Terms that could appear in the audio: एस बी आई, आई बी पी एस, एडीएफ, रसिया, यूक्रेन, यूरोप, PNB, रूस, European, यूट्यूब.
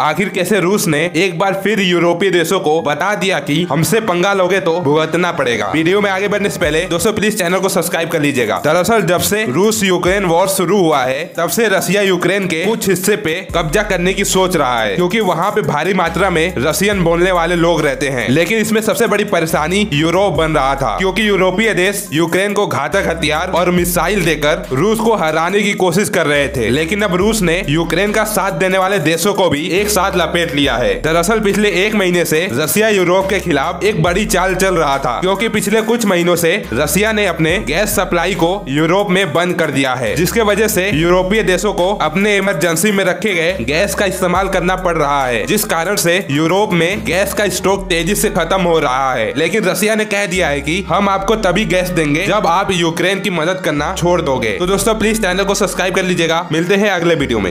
आखिर कैसे रूस ने एक बार फिर यूरोपीय देशों को बता दिया कि हमसे पंगा लोगे तो भुगतना पड़ेगा। वीडियो में आगे बढ़ने से पहले दोस्तों प्लीज चैनल को सब्सक्राइब कर लीजिएगा। दरअसल जब से रूस यूक्रेन वॉर शुरू हुआ है तब से रसिया यूक्रेन के कुछ हिस्से पे कब्जा करने की सोच रहा है, क्योंकि वहाँ पे भारी मात्रा में रसियन बोलने वाले लोग रहते हैं। लेकिन इसमें सबसे बड़ी परेशानी यूरोप बन रहा था, क्योंकि यूरोपीय देश यूक्रेन को घातक हथियार और मिसाइल देकर रूस को हराने की कोशिश कर रहे थे। लेकिन अब रूस ने यूक्रेन का साथ देने वाले देशों को भी एक साथ लपेट लिया है। दरअसल पिछले एक महीने से रसिया यूरोप के खिलाफ एक बड़ी चाल चल रहा था, क्योंकि पिछले कुछ महीनों से रसिया ने अपने गैस सप्लाई को यूरोप में बंद कर दिया है, जिसके वजह से यूरोपीय देशों को अपने इमरजेंसी में रखे गए गैस का इस्तेमाल करना पड़ रहा है, जिस कारण से यूरोप में गैस का स्टॉक तेजी से खत्म हो रहा है। लेकिन रसिया ने कह दिया है कि हम आपको तभी गैस देंगे जब आप यूक्रेन की मदद करना छोड़ दोगे। तो दोस्तों प्लीज चैनल को सब्सक्राइब कर लीजिएगा। मिलते हैं अगले वीडियो में।